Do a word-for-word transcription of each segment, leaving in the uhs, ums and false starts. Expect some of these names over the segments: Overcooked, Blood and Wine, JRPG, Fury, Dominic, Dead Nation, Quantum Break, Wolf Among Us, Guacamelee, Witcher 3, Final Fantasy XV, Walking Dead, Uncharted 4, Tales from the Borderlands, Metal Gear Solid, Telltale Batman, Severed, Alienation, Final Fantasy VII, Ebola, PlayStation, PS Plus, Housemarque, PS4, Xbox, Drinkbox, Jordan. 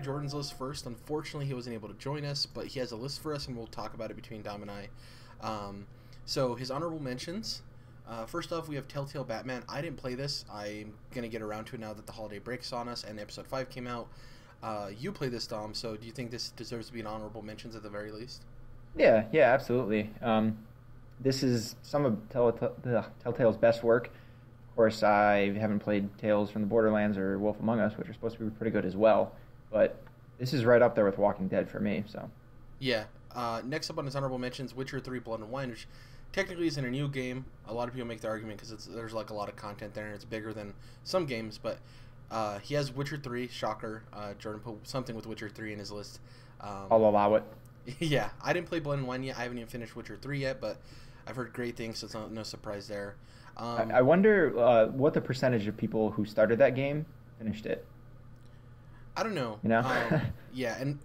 through Jordan's list first. Unfortunately, he wasn't able to join us, but he has a list for us, and we'll talk about it between Dom and I. Um, so his honorable mentions. Uh, first off, we have Telltale Batman. I didn't play this. I'm going to get around to it now that the holiday break's on us and Episode five came out. Uh, you play this, Dom, so do you think this deserves to be an honorable mentions at the very least? Yeah, yeah, absolutely. Um, this is some of Telltale's best work. Of course, I haven't played Tales from the Borderlands or Wolf Among Us, which are supposed to be pretty good as well. But this is right up there with Walking Dead for me. So. Yeah. Uh, next up on his honorable mentions, Witcher three Blood and Wine, which technically isn't a new game. A lot of people make the argument because there's like a lot of content there and it's bigger than some games, but uh, he has Witcher three, shocker. Uh, Jordan put something with Witcher three in his list. Um, I'll allow it. Yeah, I didn't play Blood and Wine yet. I haven't even finished Witcher three yet, but I've heard great things, so it's not, no surprise there. Um, I, I wonder uh, what the percentage of people who started that game finished it. I don't know. You know? um, yeah, and...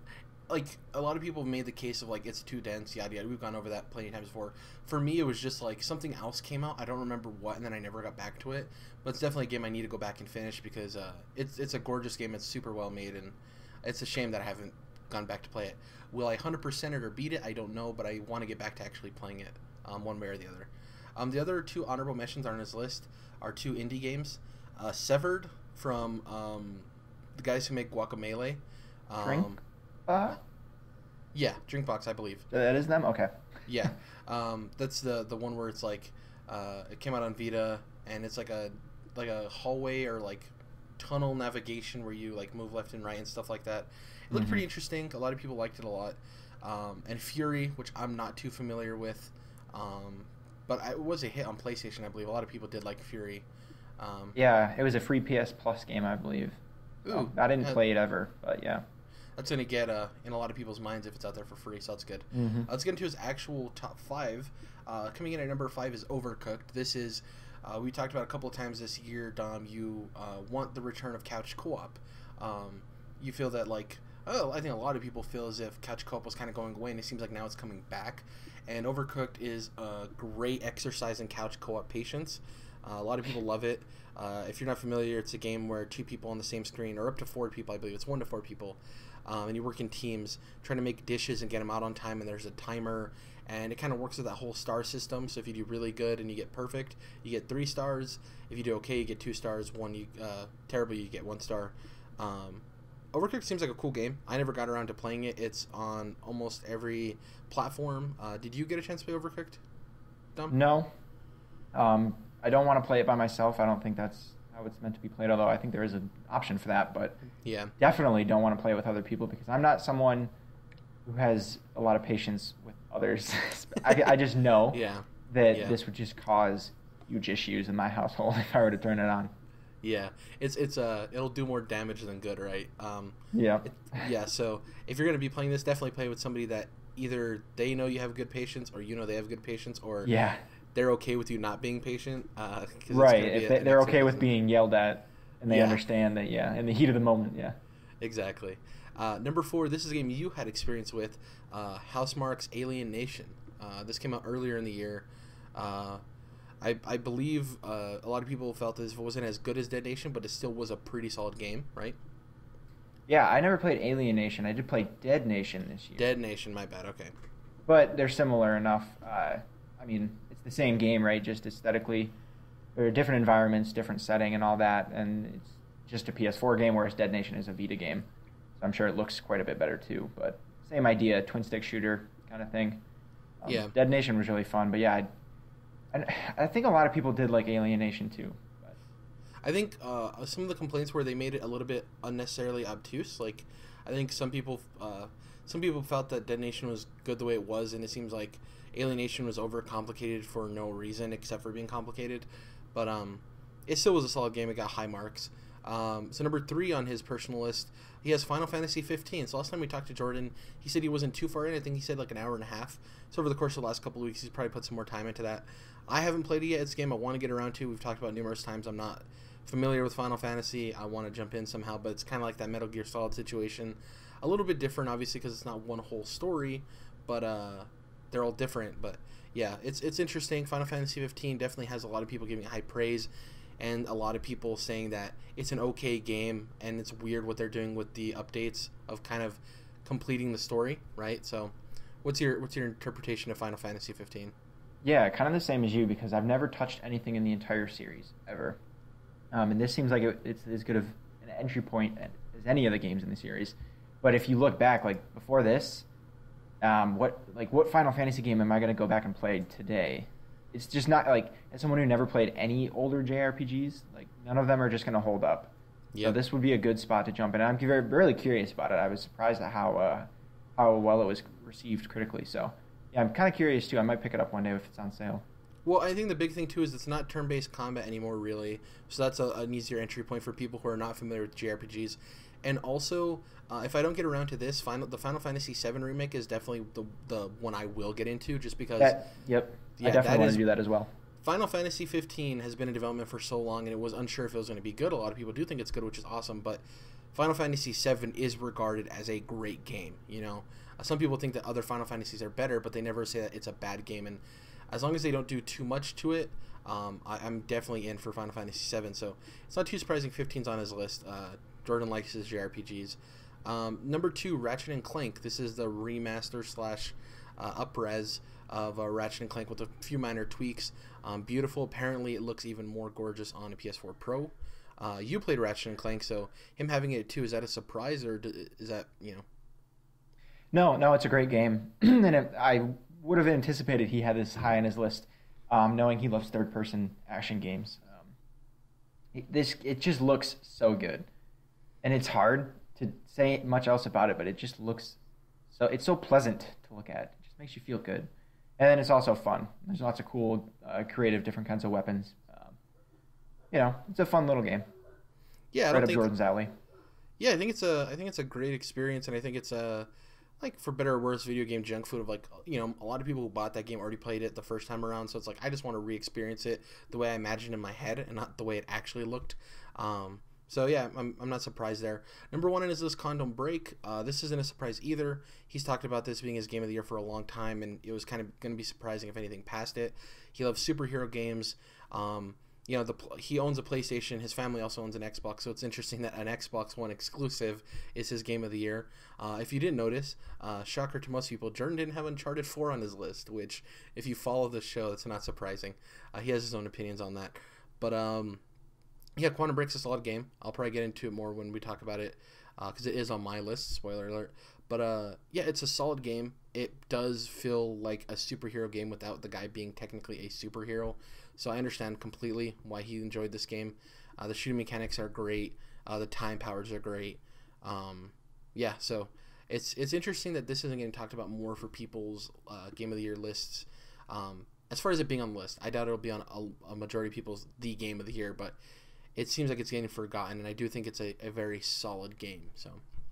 like a lot of people have made the case of like it's too dense, yada yada. We've gone over that plenty of times before. For me, it was just like something else came out. I don't remember what, and then I never got back to it. But it's definitely a game I need to go back and finish because uh, it's it's a gorgeous game. It's super well made, and it's a shame that I haven't gone back to play it. Will I one hundred percent it or beat it? I don't know, but I want to get back to actually playing it, um, one way or the other. Um, the other two honorable mentions on his list are two indie games, uh, Severed from um, the guys who make Guacamelee. Um, Drink? Uh, yeah, Drinkbox, I believe. That is them? Okay. Yeah. Um, that's the the one where it's like, uh, it came out on Vita, and it's like a like a hallway or like tunnel navigation where you like move left and right and stuff like that. It looked mm-hmm. pretty interesting. A lot of people liked it a lot. Um, and Fury, which I'm not too familiar with, um, but it was a hit on PlayStation, I believe. A lot of people did like Fury. Um, yeah, it was a free P S Plus game, I believe. Ooh, oh, I didn't uh, play it ever, but yeah. That's going to get uh, in a lot of people's minds if it's out there for free, so that's good. Mm-hmm. uh, let's get into his actual top five. Uh, coming in at number five is Overcooked. This is, uh, we talked about a couple of times this year, Dom, you uh, want the return of couch co-op. Um, you feel that like, oh, I think a lot of people feel as if couch co-op was kind of going away, and it seems like now it's coming back. And Overcooked is a great exercise in couch co-op patience. Uh, a lot of people love it. Uh, if you're not familiar, it's a game where two people on the same screen, or up to four people, I believe it's one to four people, Um, and you work in teams trying to make dishes and get them out on time, and there's a timer, and it kind of works with that whole star system. So if you do really good and you get perfect, you get three stars. If you do okay, you get two stars. One, you uh, terribly, you get one star. Um, Overcooked seems like a cool game. I never got around to playing it. It's on almost every platform. Uh, did you get a chance to play Overcooked, Dom? No. Um, I don't want to play it by myself. I don't think that's how it's meant to be played, although I think there is an option for that, but yeah, definitely don't want to play it with other people because I'm not someone who has a lot of patience with others. I, I just know yeah. that yeah. this would just cause huge issues in my household if I were to turn it on. Yeah, it's it's uh it'll do more damage than good, right? Um, yeah, it, yeah. So if you're gonna be playing this, definitely play with somebody that either they know you have good patience, or you know they have good patience, or yeah. they're okay with you not being patient. Uh, right. If they, they're okay with being yelled at, and they yeah. understand that, yeah, in the heat of the moment, yeah. Exactly. Uh, number four, this is a game you had experience with, uh, Housemarque's Alienation. Uh, this came out earlier in the year. Uh, I, I believe uh, a lot of people felt this wasn't as good as Dead Nation, but it still was a pretty solid game, right? Yeah, I never played Alienation. I did play Dead Nation this year. Dead Nation, my bad, okay. But they're similar enough. Uh, I mean... the same game, right? Just aesthetically, there are different environments, different setting, and all that. And it's just a P S four game, whereas Dead Nation is a Vita game. So I'm sure it looks quite a bit better too. But same idea, twin stick shooter kind of thing. Um, yeah. Dead Nation was really fun, but yeah, I, I think a lot of people did like Alienation too. But. I think uh, some of the complaints were they made it a little bit unnecessarily obtuse. Like, I think some people, uh, some people felt that Dead Nation was good the way it was, and it seems like Alienation was overcomplicated for no reason except for being complicated, but um, it still was a solid game. It got high marks. Um, so number three on his personal list, he has Final Fantasy fifteen. So last time we talked to Jordan, he said he wasn't too far in. I think he said like an hour and a half. So over the course of the last couple of weeks, he's probably put some more time into that. I haven't played it yet. It's a game I want to get around to. We've talked about it numerous times. I'm not familiar with Final Fantasy. I want to jump in somehow, but it's kind of like that Metal Gear Solid situation. A little bit different, obviously, because it's not one whole story, but uh. they're all different, but yeah, it's it's interesting. Final Fantasy fifteen definitely has a lot of people giving it high praise. and a lot of people saying that it's an okay game, and it's weird what they're doing with the updates of kind of completing the story, right? So what's your what's your interpretation of Final Fantasy fifteen? Yeah, kind of the same as you, because I've never touched anything in the entire series, ever. Um, and this seems like it, it's as good of an entry point as any of the games in the series. But if you look back, like, before this, um, what like what Final Fantasy game am I going to go back and play today? It's just not, like, as someone who never played any older J R P Gs, like, none of them are just going to hold up. Yep. So this would be a good spot to jump in. I'm very, really curious about it. I was surprised at how, uh, how well it was received critically, so... Yeah, I'm kind of curious, too. I might pick it up one day if it's on sale. Well, I think the big thing, too, is it's not turn-based combat anymore, really. So that's a, an easier entry point for people who are not familiar with J R P Gs. And also, uh, if I don't get around to this, Final, the Final Fantasy seven remake is definitely the, the one I will get into, just because... That, yep, yeah, I definitely want to do that as well. Final Fantasy fifteen has been in development for so long, and it was unsure if it was going to be good. A lot of people do think it's good, which is awesome, but Final Fantasy seven is regarded as a great game, you know? Some people think that other Final Fantasies are better, but they never say that it's a bad game. And as long as they don't do too much to it, um, I, I'm definitely in for Final Fantasy seven. So it's not too surprising fifteen's on his list. Uh, Jordan likes his J R P Gs. Um, number two, Ratchet and Clank. This is the remaster slash uh, up-res of uh, Ratchet and Clank with a few minor tweaks. Um, beautiful. Apparently, it looks even more gorgeous on a P S four Pro. Uh, you played Ratchet and Clank, so him having it too, is that a surprise, or do, is that, you know? No, no, it's a great game, and it, I would have anticipated he had this high on his list, um, knowing he loves third-person action games. Um, it, this it just looks so good, and it's hard to say much else about it, but it just looks so it's so pleasant to look at. It just makes you feel good, and then it's also fun. There's lots of cool, uh, creative, different kinds of weapons. Um, you know, it's a fun little game. Yeah, right up Jordan's alley. Yeah, I think it's a I think it's a great experience, and I think it's a like, for better or worse, video game junk food of, like, you know, a lot of people who bought that game already played it the first time around, so it's like, I just want to re-experience it the way I imagined in my head and not the way it actually looked. Um, so, yeah, I'm, I'm not surprised there. Number one on his list, Quantum Break. Uh, this isn't a surprise either. He's talked about this being his game of the year for a long time, and it was kind of going to be surprising if anything past it. He loves superhero games. Um, you know, the, he owns a PlayStation. His family also owns an Xbox, so it's interesting that an Xbox One exclusive is his game of the year. Uh, if you didn't notice, uh, shocker to most people, Jordan didn't have Uncharted four on his list, which, if you follow the show, that's not surprising. Uh, he has his own opinions on that. But, um, yeah, Quantum Break's a solid game. I'll probably get into it more when we talk about it, because uh, it is on my list, spoiler alert. But, uh, yeah, it's a solid game. It does feel like a superhero game without the guy being technically a superhero. So I understand completely why he enjoyed this game. Uh, the shooting mechanics are great. Uh, the time powers are great. Um, yeah, so it's it's interesting that this isn't getting talked about more for people's uh, Game of the Year lists. Um, as far as it being on the list, I doubt it'll be on a, a majority of people's the Game of the Year, but it seems like it's getting forgotten, and I do think it's a, a very solid game. So